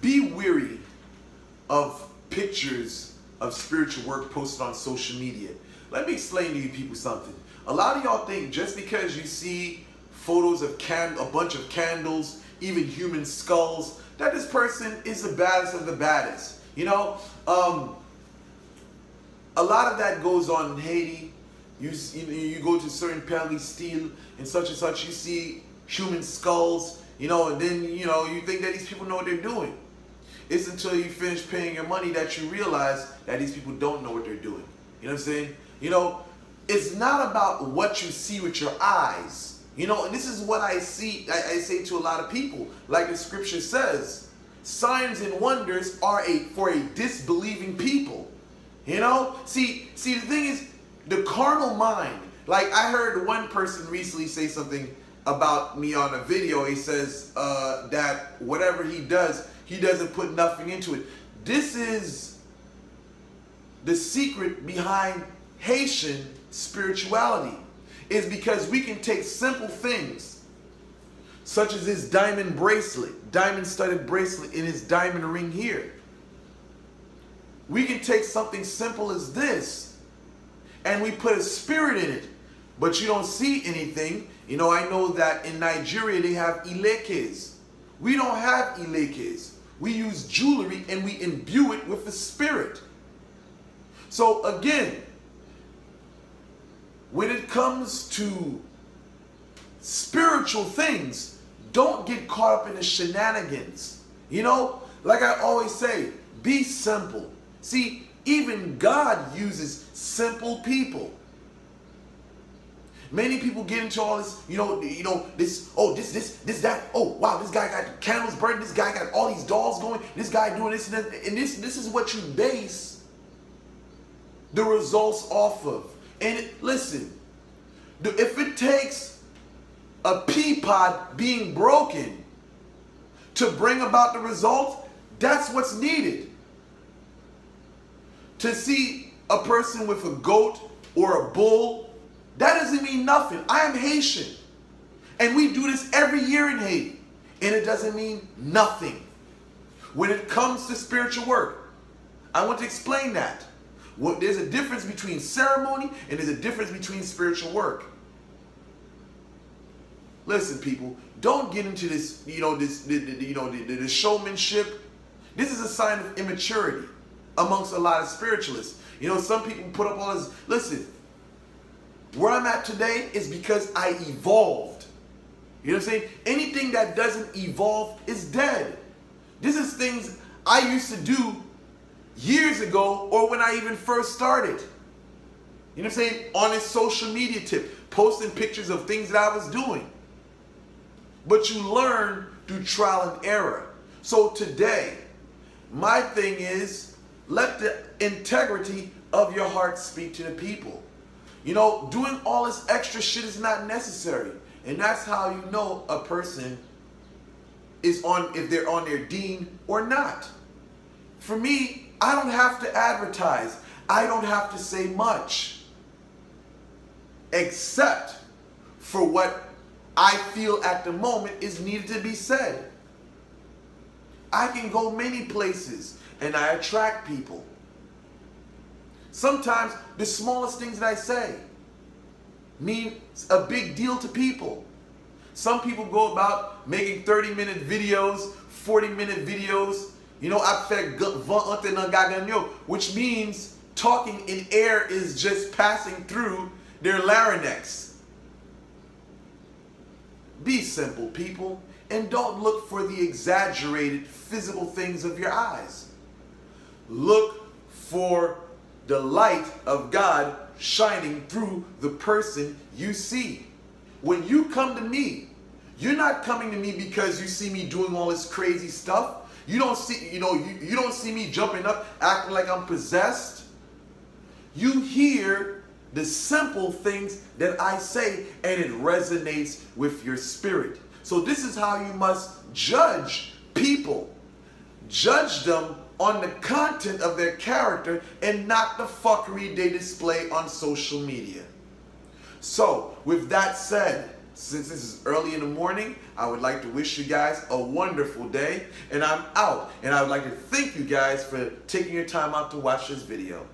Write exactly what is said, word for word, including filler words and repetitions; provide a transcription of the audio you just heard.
Be weary of pictures of spiritual work posted on social media. Let me explain to you people something. A lot of y'all think just because you see photos of can a bunch of candles, even human skulls, that this person is the baddest of the baddest. You know, um, a lot of that goes on in Haiti. You, you go to certain Palestine and such and such, you see human skulls, you know, and then, you know, you think that these people know what they're doing. It's until you finish paying your money that you realize that these people don't know what they're doing. You know what I'm saying? You know, it's not about what you see with your eyes. You know, and this is what I see, I, I say to a lot of people. Like the scripture says, signs and wonders are a for a disbelieving people. You know? See, see, the thing is, the carnal mind. Like, I heard one person recently say something about me on a video. He says uh, that whatever he does, he doesn't put nothing into it. This is the secret behind Haitian spirituality, is because we can take simple things, such as this diamond bracelet, diamond studded bracelet in his diamond ring here. We can take something simple as this and we put a spirit in it, but you don't see anything. You know, I know that in Nigeria they have ilekes. We don't have ilekes. We use jewelry and we imbue it with the spirit. So again, when it comes to spiritual things, don't get caught up in the shenanigans. You know, like I always say, be simple. See, even God uses simple people. Many people get into all this, you know, you know, this, oh, this, this, this, that, oh, wow, this guy got candles burning, this guy got all these dolls going, this guy doing this and that, and this, this is what you base the results off of. And it, listen, if it takes a pea pod being broken to bring about the result, that's what's needed. To see a person with a goat or a bull, that doesn't mean nothing. I am Haitian. And we do this every year in Haiti. And it doesn't mean nothing. When it comes to spiritual work, I want to explain that. Well, there's a difference between ceremony and there's a difference between spiritual work. Listen, people, don't get into this, you know, this, the, the, you know, the, the, the showmanship. This is a sign of immaturity amongst a lot of spiritualists. You know, some people put up all this. Listen, where I'm at today is because I evolved. You know what I'm saying? Anything that doesn't evolve is dead. This is things I used to do years ago, or when I even first started. You know what I'm saying? On a social media tip, posting pictures of things that I was doing. But you learn through trial and error. So today, my thing is, let the integrity of your heart speak to the people. You know, doing all this extra shit is not necessary. And that's how you know a person is on, if they're on their deen or not. For me, I don't have to advertise. I don't have to say much. Except for what I feel at the moment is needed to be said. I can go many places and I attract people. Sometimes the smallest things that I say mean a big deal to people. Some people go about making thirty minute videos, forty minute videos, you know, which means talking in air is just passing through their larynx. Be simple, people, and don't look for the exaggerated physical things of your eyes. Look for the light of God shining through the person you see. When you come to me, you're not coming to me because you see me doing all this crazy stuff. You don't see, you know, you, you don't see me jumping up, acting like I'm possessed. You hear the simple things that I say and it resonates with your spirit. So this is how you must judge people. Judge them on the content of their character and not the fuckery they display on social media. So, with that said, Since this is early in the morning, I would like to wish you guys a wonderful day, and I'm out. And I would like to thank you guys for taking your time out to watch this video.